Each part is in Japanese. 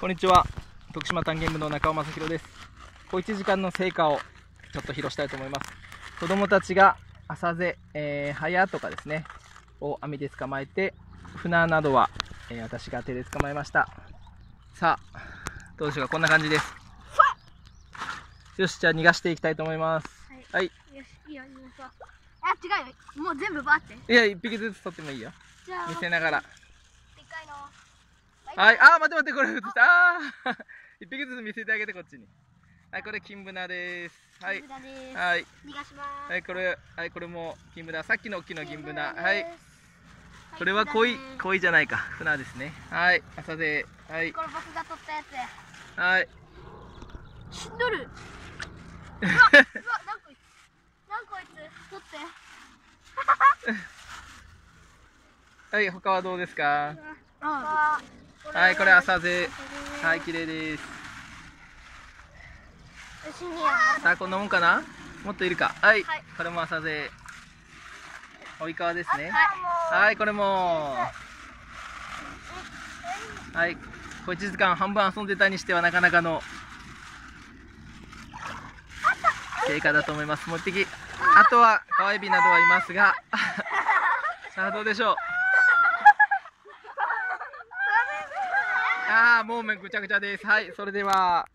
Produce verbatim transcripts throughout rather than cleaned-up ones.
こんにちは、徳島探検部の中尾正弘です。小いちじかんの成果をちょっと披露したいと思います。子どもたちが浅瀬、えー、ハヤとかですねを網で捕まえて、船などは、えー、私が手で捕まえました。さあどうでしょうか、こんな感じです。よし、じゃあ逃がしていきたいと思います。はい、はい、よし、いいよ、逃がそう。あ、違うよ、もう全部バーって。いや、一匹ずつ取ってもいいよ。じゃあ見せながら。でっかいのはい、あ、待って待って、これ映った。あ一匹ずつ見せてあげて、こっちに。はい、これキンブナです。はい、はい、逃がします。はい、これ、はい、これもキンブナ、さっきの大きなキンブナ、はい。これは鯉、鯉じゃないか、船ですね。はい、浅瀬、はい。これ僕が取ったやつ。はい。死んどる。うわ、うわ、なんか、なんかこいつ、取って。はい、他はどうですか。はい、これ浅瀬。はい、綺麗です。さあ、こんなもんかな、もっといるか。はい、はい、これも浅瀬、おいかわですね。はい、これもはい、小いちじかん半分遊んでたにしてはなかなかの成果だと思います。もう一匹、あとは川エビなどはいますがさあどうでしょう。ああ、もうぐちゃぐちゃです。はい、それでは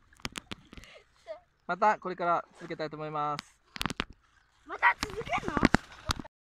またこれから続けたいと思います。また続けるの？